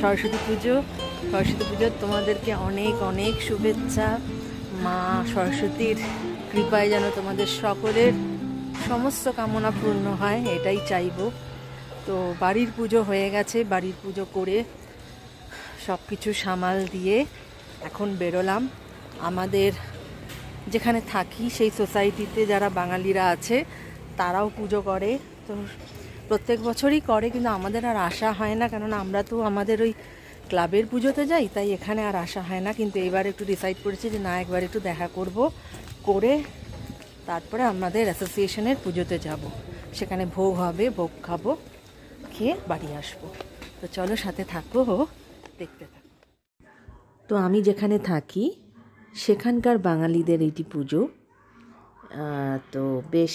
সরস্বতী পুজো তোমাদেরকে অনেক অনেক শুভেচ্ছা। মা সরস্বতীর কৃপায় যেন তোমাদের সকলের সমস্ত কামনা পূর্ণ হয়, এটাই চাইব। তো বাড়ির পুজো হয়ে গেছে, বাড়ির পুজো করে সব কিছু সামাল দিয়ে এখন বেরোলাম। আমাদের যেখানে থাকি সেই সোসাইটিতে যারা বাঙালিরা আছে তারাও পুজো করে, তো প্রত্যেক বছরই করে, কিন্তু আমাদের আর আশা হয় না, কারণ আমরা তো আমাদের ওই ক্লাবের পুজোতে যাই, তাই এখানে আর আসা হয় না। কিন্তু এবার একটু ডিসাইড করেছি যে না, একবার একটু দেখা করব, করে তারপরে আমাদের অ্যাসোসিয়েশনের পুজোতে যাব, সেখানে ভোগ হবে, ভোগ খাবো, খেয়ে বাড়ি আসবো। তো চলো সাথে থাকো, দেখতে থাকো। তো আমি যেখানে থাকি সেখানকার বাঙালিদের এইটি পুজো। তো বেশ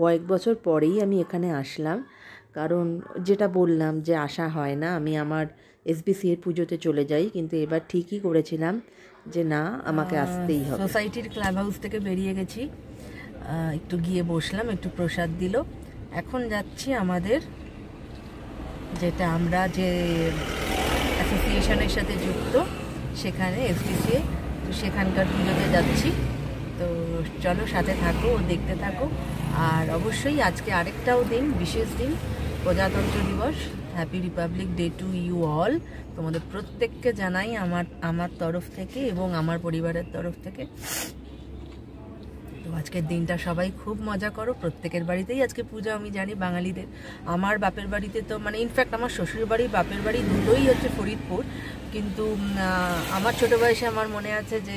কয়েক বছর পরেই আমি এখানে আসলাম, কারণ যেটা বললাম যে আসা হয় না, আমি আমার এসবিসি এর পুজোতে চলে যাই, কিন্তু এবার ঠিকই করেছিলাম যে না, আমাকে আসতেই হবে। সোসাইটির ক্লাব হাউস থেকে বেরিয়ে গেছি, একটু গিয়ে বসলাম, একটু প্রসাদ দিল। এখন যাচ্ছি আমাদের, যেটা আমরা যে অ্যাসোসিয়েশনের সাথে যুক্ত, সেখানে এসবিসি, তো সেখানকার পুজোতে যাচ্ছি। তো চলো সাথে থাকো, দেখতে থাকো। আর অবশ্যই আজকে আরেকটাও দিন, বিশেষ দিন, প্রজাতন্ত্র দিবস। Happy republic day to you all. তোমাদের প্রত্যেককে জানাই আমার তরফ থেকে এবং আমার পরিবারের তরফ থেকে। তো আজকের দিনটা সবাই খুব মজা করো। প্রত্যেকের বাড়িতেই আজকে পূজা, আমি জানি বাঙালিদের। আমার বাপের বাড়িতে তো মানে ইনফ্যাক্ট আমার শ্বশুর বাড়ি, বাপের বাড়ি দুটোই হচ্ছে ফরিদপুর, কিন্তু আমার ছোটো বয়সে আমার মনে আছে যে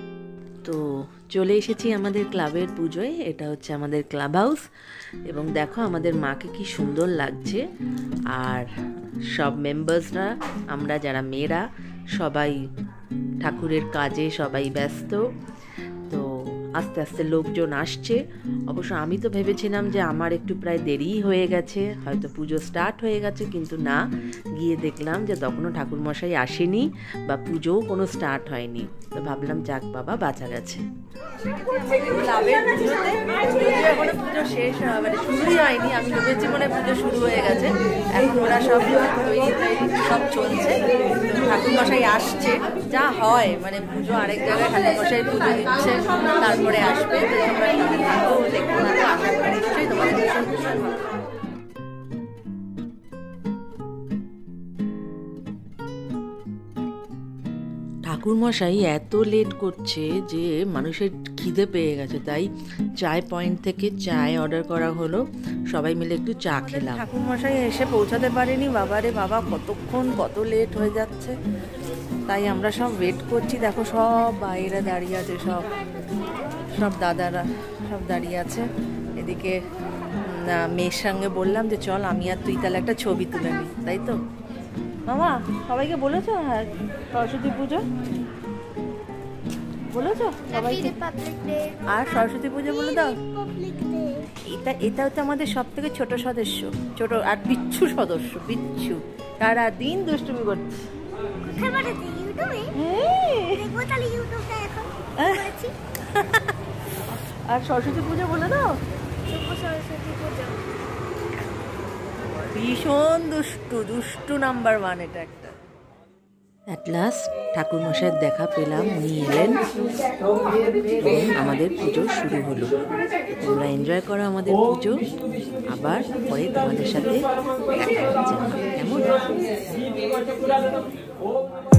তো চলে এসেছি আমাদের ক্লাবের পুজোয়। এটা হচ্ছে আমাদের ক্লাব হাউস, এবং দেখো আমাদের মাকে কি সুন্দর লাগছে। আর সব মেম্বার্সরা, আমরা যারা মেয়েরা, সবাই ঠাকুরের কাজে সবাই ব্যস্ত। তো আস্তে আস্তে লোকজন আসছে। অবশ্য আমি তো ভেবেছিলাম যে আমার একটু প্রায় দেরিই হয়ে গেছে, হয়তো পুজো স্টার্ট হয়ে গেছে, কিন্তু না, গিয়ে দেখলাম যে তখনও ঠাকুরমশাই আসেনি বা পুজোও কোনো স্টার্ট হয়নি। তো ভাবলাম যাক বাবা, বাঁচা গেছে। পুজো শেষ মানে শুরুই হয়নি, আমি ভেবেছি মানে পুজো শুরু হয়ে গেছে, এখন ওরা সব সব চলছে। ঠাকুরমশাই আসছে, যা হয় মানে পুজো আরেক জায়গায় ঠাকুরমশাই পুজো দিচ্ছে, তারপরে আসবে। ঠাকুরমশাই এত লেট করছে যে মানুষের খিদে পেয়ে গেছে, তাই চায় পয়েন্ট থেকে চায় অর্ডার করা হলো, সবাই মিলে একটু চা খেলাম। ঠাকুরমশাই এসে পৌঁছাতে পারেনি, বাবারে বাবা কতক্ষণ, কত লেট হয়ে যাচ্ছে, তাই আমরা সব ওয়েট করছি। দেখো সব বাইরে দাঁড়িয়ে আছে, সব দাদারা সব দাঁড়িয়ে আছে। এদিকে মেয়ের সঙ্গে বললাম যে চল আমি আর তুই তাহলে একটা ছবি তুলে নিই, তাই তো মামা? সবাইকে বলেছ? হ্যাঁ, সরস্বতী পুজো বলেছ সবাইকে, আর সরস্বতী পুজো বলে দাও। এটা হচ্ছে আমাদের সব থেকে ছোট সদস্য, ছোট আর বিচ্ছু সদস্য। বিচ্ছু সারাদিন দুষ্টুমি করছে। আর সরস্বতী পুজো বলে দাও। ভীষণ দুষ্টু, দুষ্টু নাম্বার ওয়ান এটা একটা। অ্যাট লাস্ট ঠাকুরমশাইয়ের দেখা পেলাম, উনি এলেন, আমাদের পুজো শুরু হলো। তোমরা এনজয় করো আমাদের পুজো, আবার পরে তোমাদের সাথে দেখা হচ্ছে, কেমন?